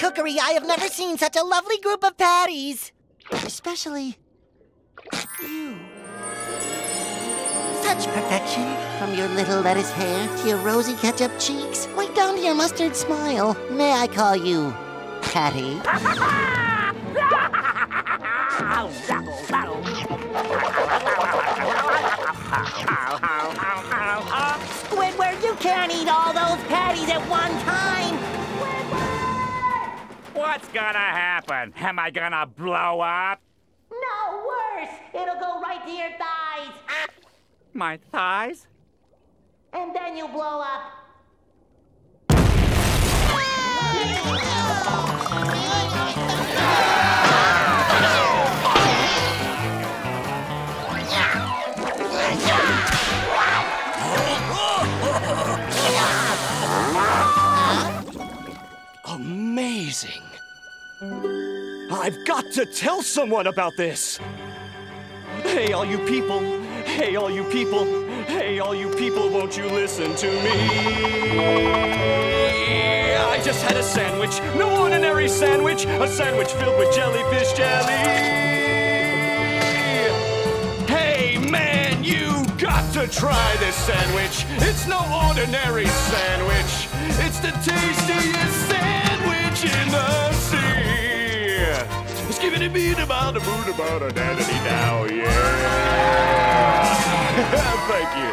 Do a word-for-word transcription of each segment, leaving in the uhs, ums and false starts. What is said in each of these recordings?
cookery, I have never seen such a lovely group of patties. Especially you. Such perfection, from your little lettuce hair to your rosy ketchup cheeks, right down to your mustard smile. May I call you Patty? Squidward, you can't eat all those patties at one time! Squidward! What's gonna happen? Am I gonna blow up? No, worse! It'll go right to your thighs! My thighs? And then you blow up. Amazing! I've got to tell someone about this! Hey, all you people! Hey, all you people! Hey, all you people, won't you listen to me? I just had a sandwich, no ordinary sandwich, a sandwich filled with jellyfish jelly. Hey man, you got to try this sandwich. It's no ordinary sandwich. It's the tastiest sandwich in the sea. It's giving a beat about a boot about a daddy now, yeah. Thank you.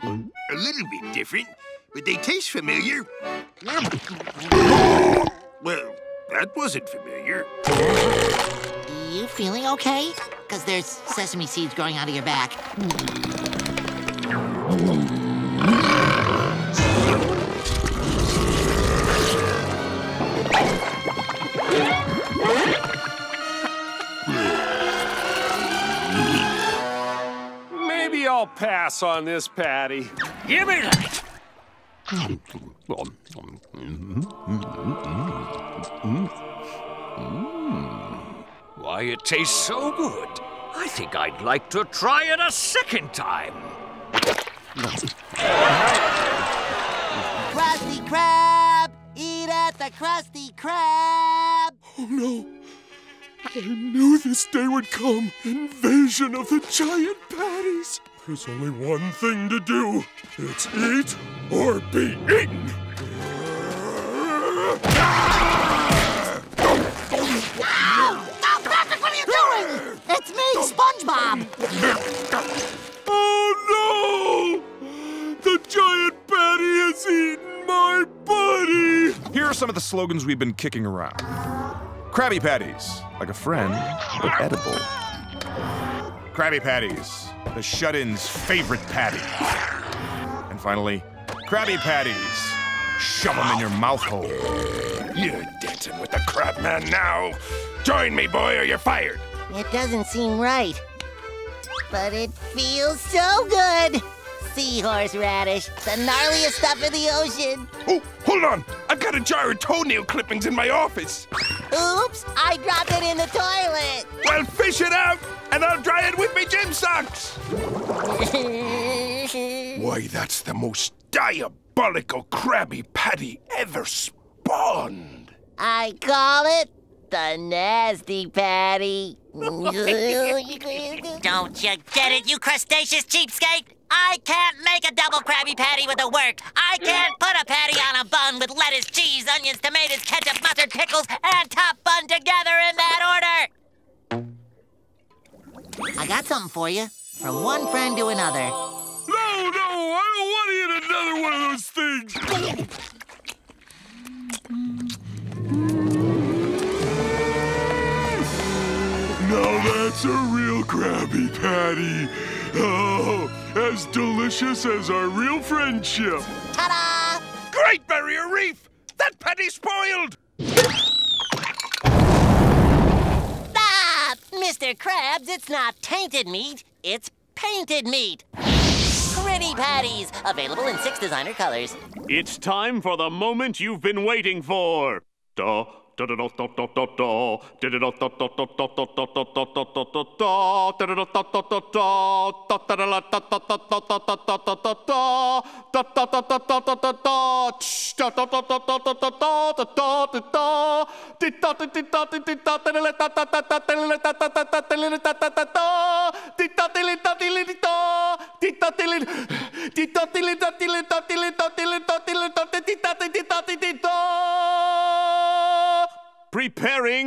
Hmm. A little bit different. But they taste familiar. Well, that wasn't familiar. You feeling okay? Because there's sesame seeds growing out of your back. Maybe I'll pass on this, Patty. Give me that! Why, it tastes so good. I think I'd like to try it a second time. Krusty Krab! Eat at the Krusty Krab! Oh, no. I knew this day would come. Invasion of the giant patties. There's only one thing to do. It's eat or be eaten. Ow! Oh, Patrick, what are you doing? It's me, SpongeBob. Oh, no! The giant patty has eaten my buddy. Here are some of the slogans we've been kicking around. Krabby Patties, like a friend, but edible. Krabby Patties, the shut-in's favorite patty. And finally, Krabby Patties, shove them in your mouth hole. You're dancing with the crab man now. Join me, boy, or you're fired. It doesn't seem right, but it feels so good. Seahorse radish, the gnarliest stuff in the ocean. Oh, hold on. I've got a jar of toenail clippings in my office. Oops, I dropped it in the toilet. Well, fish it out. And I'll dry it with me gym socks! Why, that's the most diabolical Krabby Patty ever spawned! I call it the Nasty Patty. Don't you get it, you crustaceous cheapskate? I can't make a double Krabby Patty with the work. I can't put a patty on a bun with lettuce, cheese, onions, tomatoes, ketchup, mustard, pickles, and top bun together in that order! I got something for you, from one friend to another. No, no, I don't want to eat another one of those things. Now that's a real Krabby Patty. Oh, as delicious as our real friendship. Ta-da! Great Barrier Reef! That patty spoiled! Mister Krabs, it's not tainted meat, it's painted meat. Krabby Patties, available in six designer colors. It's time for the moment you've been waiting for. Da, Preparing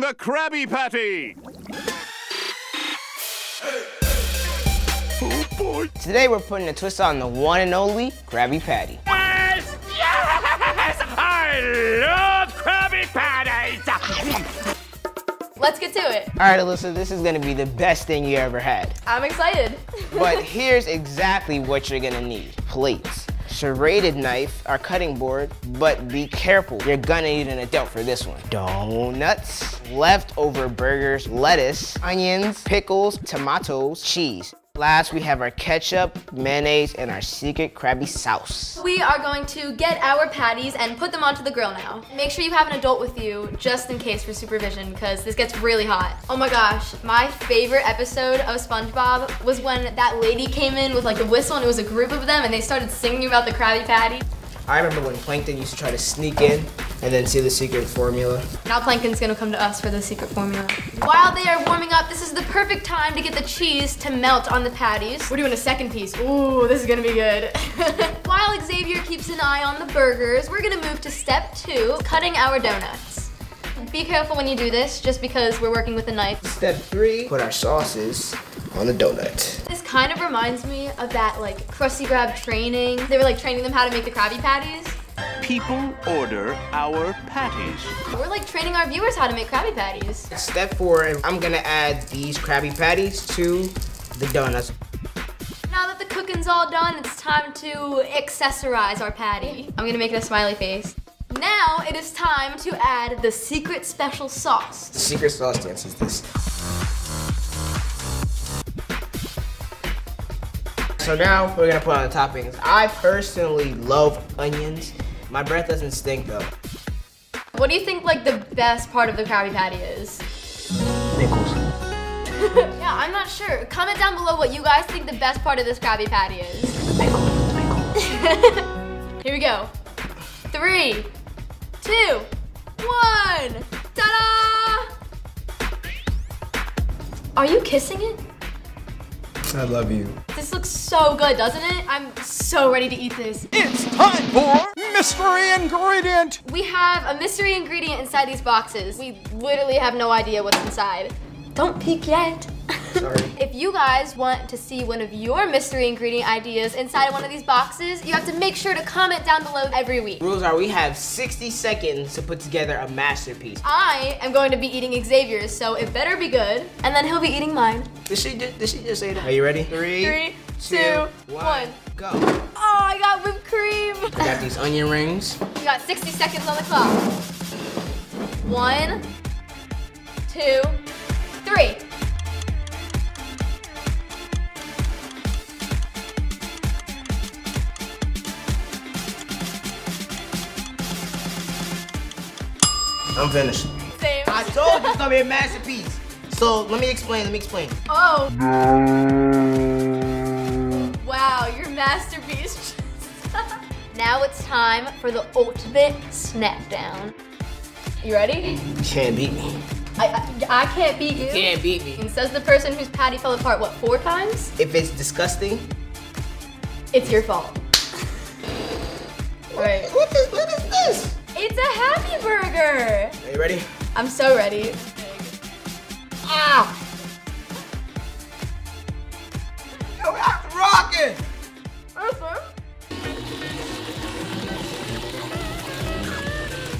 the Krabby Patty! Oh boy! Today we're putting a twist on the one and only Krabby Patty. Yes! Yes! I love Krabby Patties! Let's get to it. All right, Alyssa, this is gonna be the best thing you ever had. I'm excited. But here's exactly what you're gonna need. Plates, serrated knife, our cutting board, but be careful. You're gonna need an adult for this one. Donuts, leftover burgers, lettuce, onions, pickles, tomatoes, cheese. Last, we have our ketchup, mayonnaise, and our secret Krabby sauce. We are going to get our patties and put them onto the grill now. Make sure you have an adult with you, just in case for supervision, because this gets really hot. Oh my gosh, my favorite episode of SpongeBob was when that lady came in with like a whistle and it was a group of them and they started singing about the Krabby Patty. I remember when Plankton used to try to sneak in and then see the secret formula. Now Plankton's gonna come to us for the secret formula. While they are warming up, this is the perfect time to get the cheese to melt on the patties. We're doing a second piece. Ooh, this is gonna be good. While Xavier keeps an eye on the burgers, we're gonna move to step two, cutting our donuts. Be careful when you do this, just because we're working with a knife. Step three, put our sauces on the donut. This kind of reminds me of that like Krusty Krab training. They were like training them how to make the Krabby Patties. People order our patties. We're like training our viewers how to make Krabby Patties. Step four, I'm gonna add these Krabby Patties to the donuts. Now that the cooking's all done, it's time to accessorize our patty. I'm gonna make it a smiley face. Now it is time to add the secret special sauce. The secret sauce dance is this. So now we're gonna put on the toppings. I personally love onions. My breath doesn't stink though. What do you think like the best part of the Krabby Patty is? Pickles. Yeah, I'm not sure. Comment down below what you guys think the best part of this Krabby Patty is. Pickles, pickles. Here we go. Three, two, one. Ta-da! Are you kissing it? I love you. This looks so good, doesn't it? I'm so ready to eat this. It's time for mystery ingredient. We have a mystery ingredient inside these boxes. We literally have no idea what's inside. Don't peek yet. Sorry. If you guys want to see one of your mystery ingredient ideas inside one of these boxes, you have to make sure to comment down below every week. Rules are we have sixty seconds to put together a masterpiece. I am going to be eating Xavier's, so it better be good. And then he'll be eating mine. Did she, did, did she just say that? Are you ready? Three, Three two, two, one. Go. Oh, I got whipped cream. I got these onion rings. You got sixty seconds on the clock. One, two, three. I'm finished. Same. I told you it's gonna be a masterpiece. So let me explain, let me explain. Oh. Wow, your masterpiece. Now it's time for the ultimate smackdown. You ready? You can't beat me. I, I, I can't beat you? You can't beat me. And says the person whose patty fell apart, what, four times? If it's disgusting, it's your fault. Right. What is, what is this? It's a happy burger. Are you ready? I'm so ready. Ah! Yo, we're not rocking!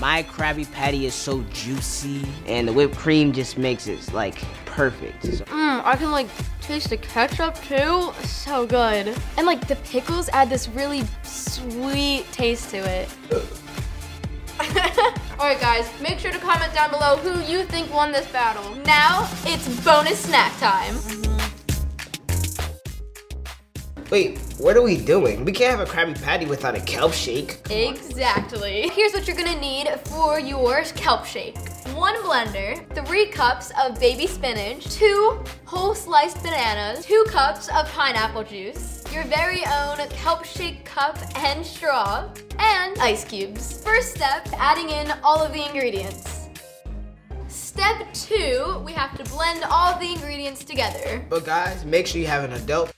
My Krabby Patty is so juicy, and the whipped cream just makes it like perfect. Mmm, I can like taste the ketchup too. So good. And like the pickles add this really sweet taste to it. Uh. Alright guys, make sure to comment down below who you think won this battle. Now, it's bonus snack time. Wait, what are we doing? We can't have a Krabby Patty without a kelp shake. Exactly. Here's what you're gonna need for your kelp shake. one blender, three cups of baby spinach, two whole sliced bananas, two cups of pineapple juice, your very own kelp shake cup and straw, and ice cubes. First step, adding in all of the ingredients. Step two, we have to blend all the ingredients together. But guys, make sure you have an adult.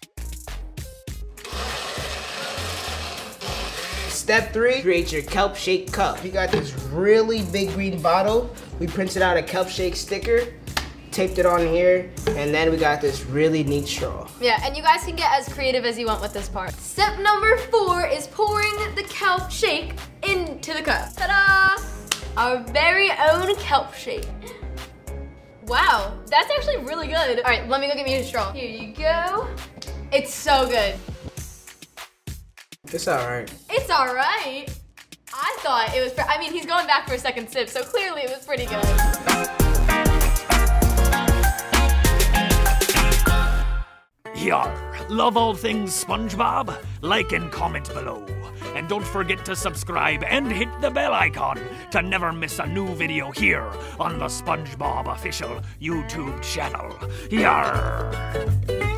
Step three, create your kelp shake cup. We got this really big green bottle. We printed out a kelp shake sticker, taped it on here, and then we got this really neat straw. Yeah, and you guys can get as creative as you want with this part. Step number four is pouring the kelp shake into the cup. Ta-da! Our very own kelp shake. Wow, that's actually really good. All right, let me go get me a straw. Here you go. It's so good. It's all right. It's all right? I thought it was, I mean, he's going back for a second sip, so clearly it was pretty good. Yup. Love all things SpongeBob? Like and comment below. And don't forget to subscribe and hit the bell icon to never miss a new video here on the SpongeBob official YouTube channel. Yarr!